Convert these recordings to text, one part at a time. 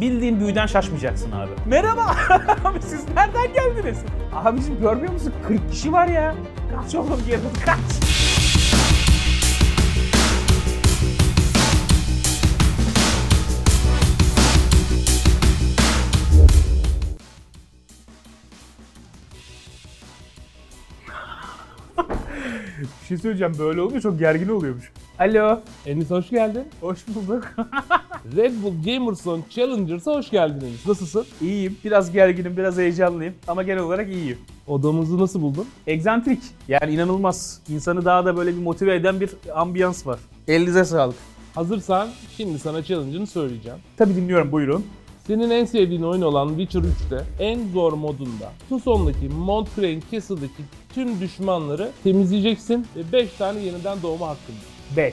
Bildiğin büyüden şaşmayacaksın abi. Merhaba abi, siz nereden geldiniz? Abicim görmüyor musun? 40 kişi var ya. Kaç oğlum diyelim, kaç. Bir şey söyleyeceğim, böyle oluyor, çok gergin oluyormuş. Alo. Enis hoş geldin. Hoş bulduk. Red Bull Gamerson Challengers'a hoş geldin Enis. Nasılsın? İyiyim. Biraz gerginim, biraz heyecanlıyım ama genel olarak iyiyim. Odamızı nasıl buldun? Egzantrik. Yani inanılmaz. İnsanı daha da böyle bir motive eden bir ambiyans var. Elinize sağlık. Hazırsan şimdi sana challenge'ını söyleyeceğim. Tabii dinliyorum, buyurun. Senin en sevdiğin oyun olan Witcher 3'te en zor modunda Tucson'daki Mount Crane Castle'daki tüm düşmanları temizleyeceksin ve 5 tane yeniden doğma hakkın var.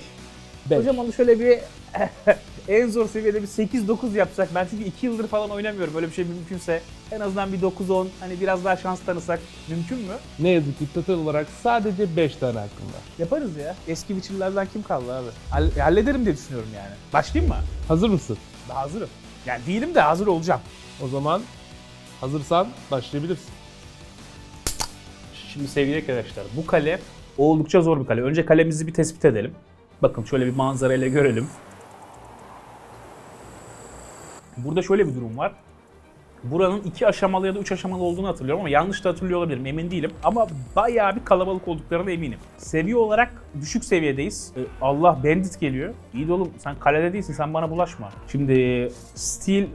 5. Hocam onu şöyle bir en zor seviyede bir 8-9 yapsak, ben çünkü 2 yıldır falan oynamıyorum, öyle bir şey mümkünse en azından bir 9-10, hani biraz daha şans tanısak mümkün mü? Ne yazık ki total olarak sadece 5 tane hakkım var. Yaparız ya, eski Witcher'lardan kim kaldı abi? Hallederim diye düşünüyorum yani. Başlayayım mı? Hazır mısın? Hazırım. Yani değilim de hazır olacağım. O zaman hazırsan başlayabilirsin. Şimdi sevgili arkadaşlar, bu kale oldukça zor bir kale. Önce kalemizi bir tespit edelim. Bakın şöyle bir manzarayla görelim. Burada şöyle bir durum var. Buranın 2 aşamalı ya da 3 aşamalı olduğunu hatırlıyorum ama yanlış da hatırlıyor olabilirim, emin değilim. Ama bayağı bir kalabalık olduklarına eminim. Seviye olarak düşük seviyedeyiz. Allah, bandit geliyor. İyi de oğlum, sen kalede değilsin, sen bana bulaşma. Şimdi steel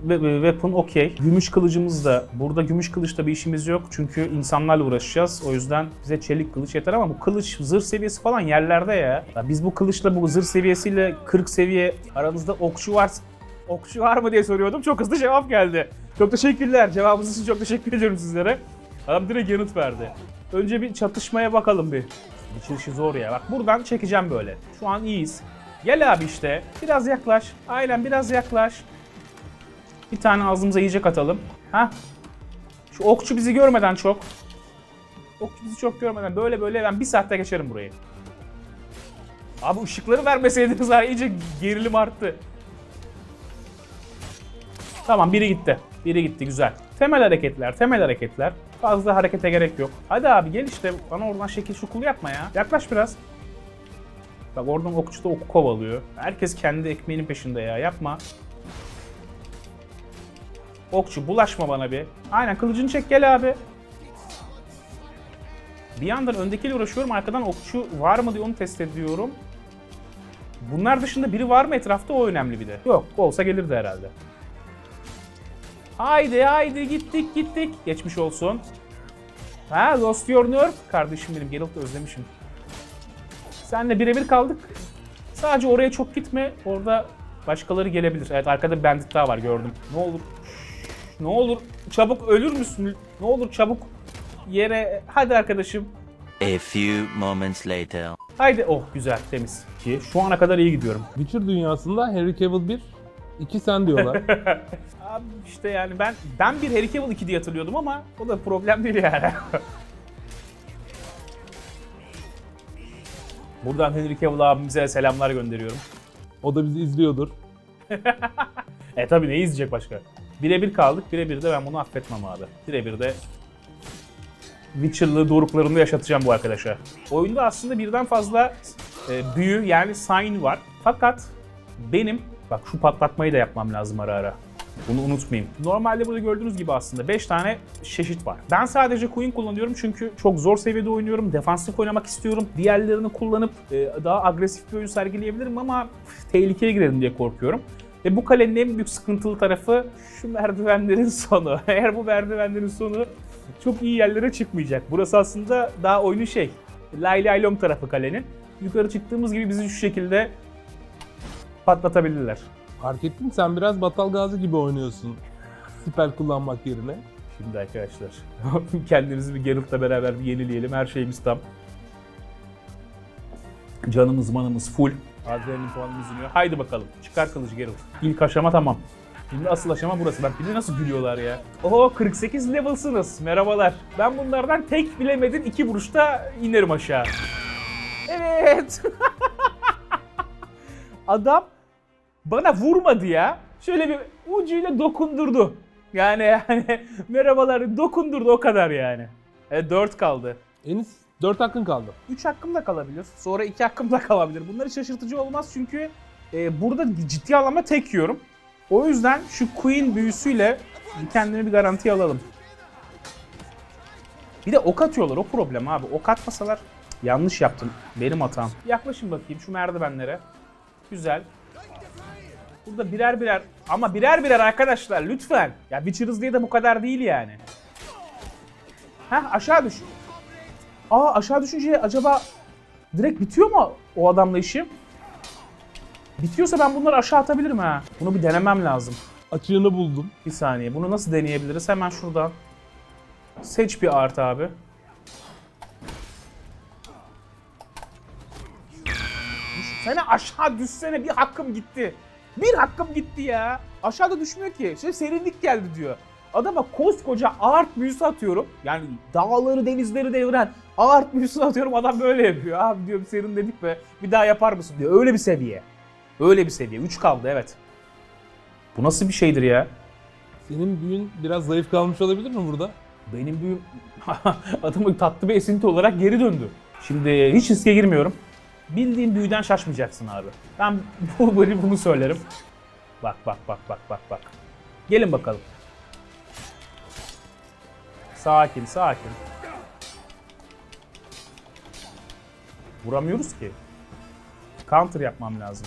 weapon okey. Gümüş kılıcımız da, burada gümüş kılıçta bir işimiz yok. Çünkü insanlarla uğraşacağız. O yüzden bize çelik kılıç yeter ama bu kılıç zırh seviyesi falan yerlerde ya. Biz bu kılıçla bu zırh seviyesiyle 40 seviye aranızda okçu var mı diye soruyordum. Çok hızlı cevap geldi. Çok teşekkürler. Cevabınız için çok teşekkür ediyorum sizlere. Adam direkt yanıt verdi. Önce bir çatışmaya bakalım bir. Geçişi zor ya. Bak buradan çekeceğim böyle. Şu an iyiyiz. Gel abi işte. Biraz yaklaş. Aynen, biraz yaklaş. Bir tane ağzımıza yiyecek atalım. Ha? Şu okçu bizi görmeden çok. Okçu bizi çok görmeden böyle ben bir saatte geçerim burayı. Abi ışıkları vermeseydiniz ha, iyice gerilim arttı. Tamam, biri gitti. Biri gitti, güzel. Temel hareketler. Fazla harekete gerek yok. Hadi abi gel işte, bana oradan şekil şukul yapma ya. Yaklaş biraz. Bak oradan okçu da oku kovalıyor. Herkes kendi ekmeğinin peşinde ya, yapma. Okçu bulaşma bana bir. Aynen, kılıcını çek gel abi. Bir yandan öndekiyle uğraşıyorum, arkadan okçu var mı diye onu test ediyorum. Bunlar dışında biri var mı etrafta, o önemli bir de. Yok, olsa gelirdi herhalde. Haydi gittik. Geçmiş olsun. Ha, lost your nerve. Kardeşim benim, Geralt'ı özlemişim. Seninle birebir kaldık. Sadece oraya çok gitme. Orada başkaları gelebilir. Evet, arkada bir bandit daha var, gördüm. Ne olur çabuk ölür müsün? Ne olur çabuk yere. Hadi arkadaşım. A few moments later. Haydi, oh güzel, temiz. Ki şu ana kadar iyi gidiyorum. Witcher dünyasında Henry Cavill 1. 2 sen diyorlar. Abi işte yani ben bir Henry Cavill 2 diye hatırlıyordum ama o da problem değil yani. Buradan Henry Cavill abimize selamlar gönderiyorum. O da bizi izliyordur. Tabii ne izleyecek başka? Birebir kaldık, birebir de ben bunu affetmem abi. Birebir de Witcher'lı doruklarını yaşatacağım bu arkadaşa. Oyunda aslında birden fazla büyü yani sign var. Fakat benim bak şu patlatmayı da yapmam lazım ara ara. Bunu unutmayayım. Normalde burada gördüğünüz gibi aslında 5 tane çeşit var. Ben sadece Queen kullanıyorum çünkü çok zor seviyede oynuyorum. Defansif oynamak istiyorum. Diğerlerini kullanıp daha agresif bir oyun sergileyebilirim ama tehlikeye girerim diye korkuyorum. Ve bu kalenin en büyük sıkıntılı tarafı şu merdivenlerin sonu. Eğer bu merdivenlerin sonu çok iyi yerlere çıkmayacak. Burası aslında daha oyunun lay lay lom tarafı kalenin. Yukarı çıktığımız gibi bizi şu şekilde patlatabilirler. Fark ettim, sen biraz Batal Gazi gibi oynuyorsun. Siper kullanmak yerine. Şimdi arkadaşlar kendimizi bir Geralt'la beraber bir yenileyelim. Her şeyimiz tam. Canımız manımız full. Adrenalin puanımız iniyor. Haydi bakalım. Çıkar kılıcı Geralt. İlk aşama tamam. Şimdi asıl aşama burası. Bak bir de nasıl gülüyorlar ya. Oho, 48 level'sınız. Merhabalar. Ben bunlardan tek bilemedin 2 vuruşta inerim aşağı. Evet. Adam bana vurmadı ya. Şöyle bir ucuyla dokundurdu. Yani merhabalar dokundurdu o kadar yani. 4 kaldı. Enis 4 hakkın kaldı. 3 hakkım da kalabilir. Sonra 2 hakkım da kalabilir. Bunlar hiç şaşırtıcı olmaz çünkü burada ciddi anlamda tek yiyorum. O yüzden şu Queen büyüsüyle kendimi bir garantiye alalım. Bir de ok atıyorlar, o problem abi. Ok atmasalar yanlış yaptım. Benim hatam. Yaklaşın bakayım şu merdivenlere. Güzel. Burada birer birer ama birer birer arkadaşlar lütfen. Ya Witcher'ız diye de bu kadar değil yani. Heh aşağı düş. Aa aşağı düşünce acaba direkt bitiyor mu o adamla işim? Bitiyorsa ben bunları aşağı atabilirim ha. Bunu bir denemem lazım. Açığını buldum. Bir saniye bunu nasıl deneyebiliriz? Hemen şuradan. Seç bir art abi. Düşsene aşağı düşsene, bir hakkım gitti. Bir hakkım gitti ya. Aşağıda düşmüyor ki. Şimdi serinlik geldi diyor. Adama koskoca art büyüsü atıyorum. Yani dağları denizleri deviren art büyüsü atıyorum, adam böyle yapıyor. Abi diyor serinledik be, bir daha yapar mısın diyor. Öyle bir seviye. Öyle bir seviye. 3 kaldı evet. Bu nasıl bir şeydir ya? Senin büyün biraz zayıf kalmış olabilir mi burada? Benim büyüm adamın tatlı bir esinti olarak geri döndü. Şimdi hiç riske girmiyorum. Bildiğin büyüden şaşmayacaksın abi. Ben bunu söylerim. Bak bak bak bak bak bak. Gelin bakalım. Sakin sakin. Vuramıyoruz ki. Counter yapmam lazım.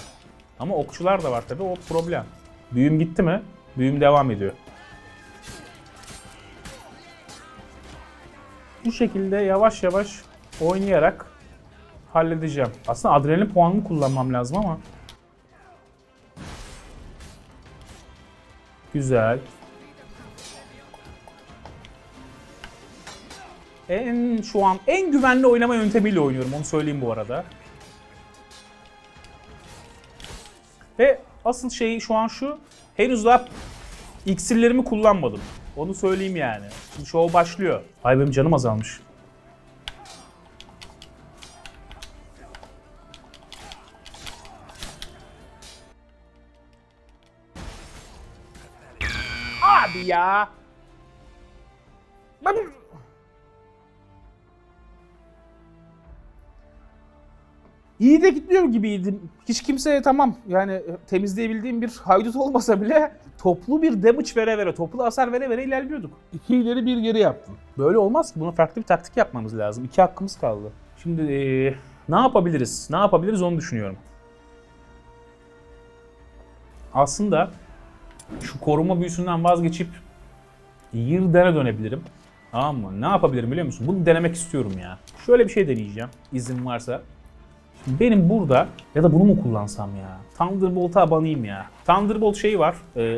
Ama okçular da var tabi, o problem. Büyüm gitti mi? Büyüm devam ediyor. Bu şekilde yavaş yavaş oynayarak halledeceğim. Aslında adrenalin puanımı kullanmam lazım ama. Güzel. Şu an en güvenli oynama yöntemiyle oynuyorum, onu söyleyeyim bu arada. Ve asıl şey şu an şu, henüz daha iksirlerimi kullanmadım. Onu söyleyeyim yani. Şimdi show başlıyor. Ay benim canım azalmış. Abi ya! İyi de gitmiyor gibiydim. Hiç kimseye tamam yani temizleyebildiğim bir haydut olmasa bile toplu bir damage vere, toplu hasar vere ilerliyorduk. 2 ileri 1 geri yaptım. Böyle olmaz ki. Buna farklı bir taktik yapmamız lazım. 2 hakkımız kaldı. Şimdi ne yapabiliriz? Ne yapabiliriz onu düşünüyorum. Aslında şu koruma büyüsünden vazgeçip yıldana dönebilirim. Ama ne yapabilirim biliyor musun? Bunu denemek istiyorum ya. Şöyle bir şey deneyeceğim izin varsa. Benim burada ya da bunu mu kullansam ya? Thunderbolt'a abanayım ya. Thunderbolt şeyi var.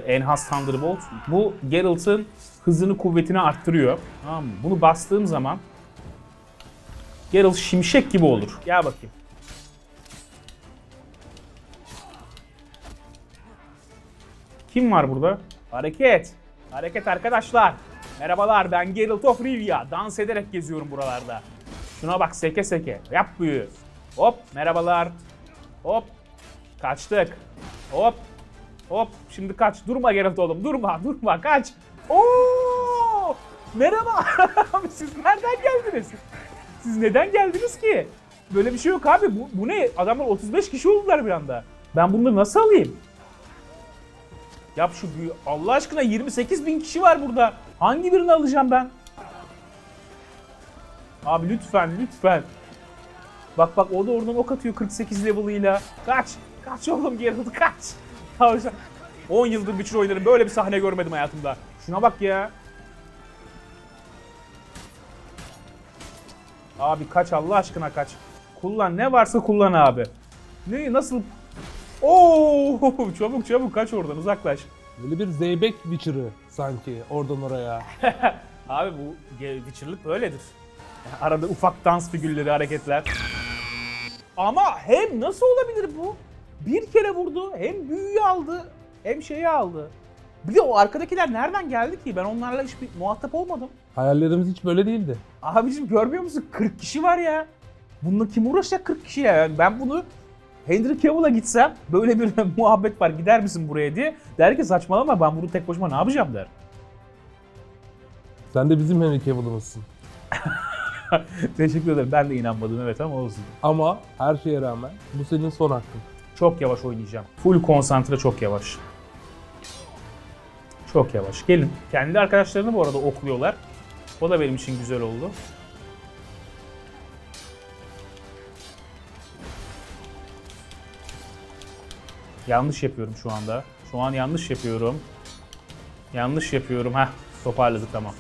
Enhanced Thunderbolt. Bu Geralt'ın hızını kuvvetini arttırıyor. Tamam mı? Bunu bastığım zaman Geralt şimşek gibi olur. Gel bakayım. Kim var burada? Hareket. Hareket arkadaşlar. Merhabalar ben Geralt of Rivia. Dans ederek geziyorum buralarda. Şuna bak seke seke. Yap büyü. Hop merhabalar. Hop. Kaçtık. Hop. Hop. Şimdi kaç. Durma Geralt oğlum. Durma. Durma. Kaç. Oo! Merhaba. Siz nereden geldiniz? Siz neden geldiniz ki? Böyle bir şey yok abi. Bu ne? Adamlar 35 kişi oldular bir anda. Ben bunları nasıl alayım? Yap şu büyü. Allah aşkına 28.000 kişi var burada. Hangi birini alacağım ben? Abi lütfen lütfen. Bak bak o da oradan ok atıyor 48 level'ıyla. Kaç! Kaç oğlum Geralt kaç! Tavşan. 10 yıldır Witcher oynarım, böyle bir sahne görmedim hayatımda. Şuna bak ya! Abi kaç Allah aşkına kaç. Kullan ne varsa kullan abi. Ne nasıl? Oo! Çabuk çabuk kaç oradan uzaklaş. Böyle bir zeybek Witcher'ı sanki oradan oraya. Abi bu Witcher'lık böyledir. Arada ufak dans figürleri, hareketler. Ama hem nasıl olabilir bu? Bir kere vurdu, hem büyüyü aldı, hem şeyi aldı. Bir de o arkadakiler nereden geldi ki? Ben onlarla hiçbir muhatap olmadım. Hayallerimiz hiç böyle değildi. Abicim görmüyor musun? 40 kişi var ya. Bununla kim uğraşacak 40 kişiye? Yani ben bunu Henry Cavill'a gitsem böyle bir muhabbet var, gider misin buraya diye, der ki saçmalama, ben bunu tek başıma ne yapacağım der. Sen de bizim Henry Cavill'ımızsın. Teşekkür ederim. Ben de inanmadım evet ama olsun. Ama her şeye rağmen bu senin son hakkın. Çok yavaş oynayacağım. Full konsantre, çok yavaş. Çok yavaş. Gelin. Kendi arkadaşlarını bu arada okluyorlar. O da benim için güzel oldu. Yanlış yapıyorum şu anda. Şu an yanlış yapıyorum. Yanlış yapıyorum. Heh, toparladık tamam.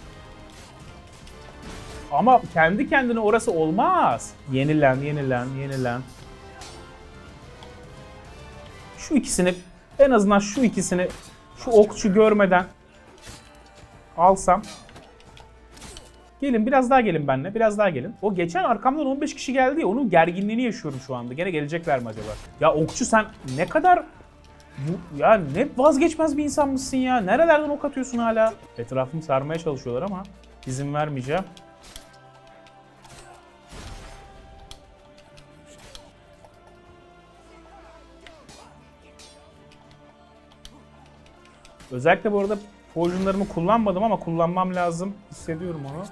Ama kendi kendine orası olmaz. Yenilen, yenilen, yenilen. Şu ikisini, en azından şu ikisini, şu okçu görmeden alsam. Gelin, biraz daha gelin benimle, biraz daha gelin. O geçen arkamdan 15 kişi geldi ya, onun gerginliğini yaşıyorum şu anda. Gene gelecekler mi acaba? Ya okçu sen ne kadar... Ya ne vazgeçmez bir insan mısın ya? Nerelerden ok atıyorsun hala? Etrafımı sarmaya çalışıyorlar ama izin vermeyeceğim. Özellikle bu arada potionlarımı kullanmadım ama kullanmam lazım. Hissediyorum onu.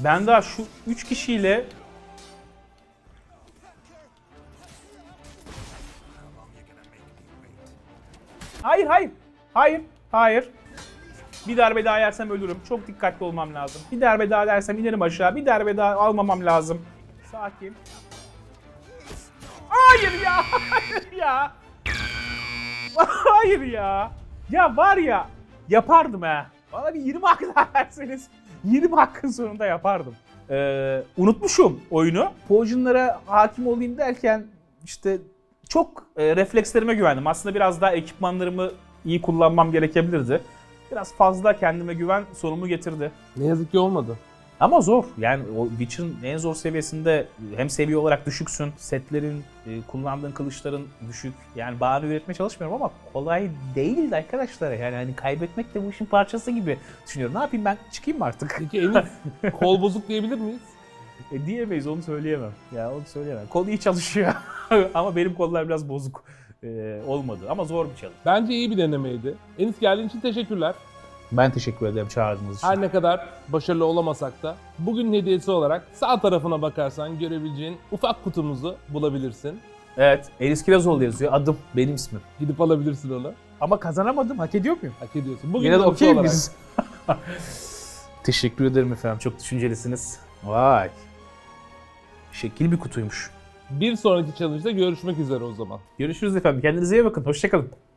Ben daha şu 3 kişiyle... Hayır, hayır. Hayır, hayır. Bir darbe daha yersem ölürüm. Çok dikkatli olmam lazım. Bir darbe daha yersem inerim aşağı. Bir darbe daha almamam lazım. Sakin. Hayır ya, hayır ya. Hayır ya. Ya var ya, yapardım ha. Bana bir 20 hakkı daha verseniz, 20 hakkın sonunda yapardım. Unutmuşum oyunu. Potion'lara hakim olayım derken işte çok reflekslerime güvendim. Aslında biraz daha ekipmanlarımı iyi kullanmam gerekebilirdi. Biraz fazla kendime güven sonumu getirdi. Ne yazık ki olmadı. Ama zor. Yani o Witcher'ın en zor seviyesinde hem seviye olarak düşüksün, setlerin, kullandığın kılıçların düşük. Yani bahane üretmeye çalışmıyorum ama kolay değildi arkadaşlar. Yani hani kaybetmek de bu işin parçası gibi düşünüyorum. Ne yapayım ben? Çıkayım mı artık? Peki Enis, kol bozuk diyebilir miyiz? Diyemeyiz, onu söyleyemem. Ya onu söyleyemem. Kol iyi çalışıyor ama benim kollar biraz bozuk olmadı. Ama zor bir çalış. Bence iyi bir denemeydi. Enis geldiğin için teşekkürler. Ben teşekkür ederim çağırdığınız için. Her ne kadar başarılı olamasak da bugünün hediyesi olarak sağ tarafına bakarsan görebileceğin ufak kutumuzu bulabilirsin. Evet, Enis Kirazoğlu yazıyor. Adım, benim ismim. Gidip alabilirsin onu. Ama kazanamadım, hak ediyor muyum? Hak ediyorsun. Bugün yine de okey miyiz? Teşekkür ederim efendim, çok düşüncelisiniz. Vay, şekil bir kutuymuş. Bir sonraki challenge'da görüşmek üzere o zaman. Görüşürüz efendim, kendinize iyi bakın, hoşçakalın.